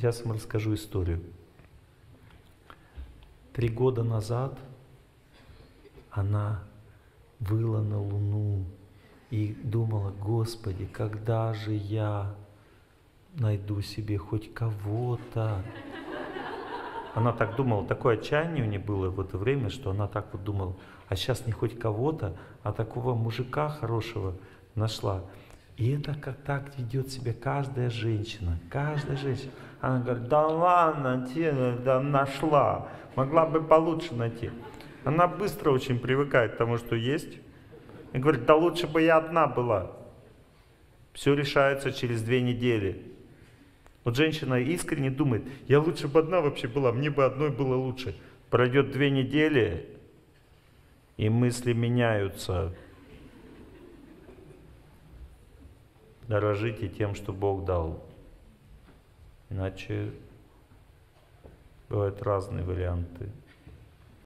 Сейчас вам расскажу историю. 3 года назад она выла на Луну и думала: Господи, когда же я найду себе хоть кого-то? Она так думала, такое отчаяние у нее было в это время, что она так вот думала: а сейчас не хоть кого-то, а такого мужика хорошего нашла. И это как так ведет себя каждая женщина, каждая женщина. Она говорит: да ладно, да нашла, могла бы получше найти. Она быстро очень привыкает к тому, что есть. И говорит: да лучше бы я одна была. Все решается через 2 недели. Вот женщина искренне думает: я лучше бы одна вообще была, мне бы одной было лучше. Пройдет 2 недели, и мысли меняются. Дорожите тем, что Бог дал. Иначе бывают разные варианты.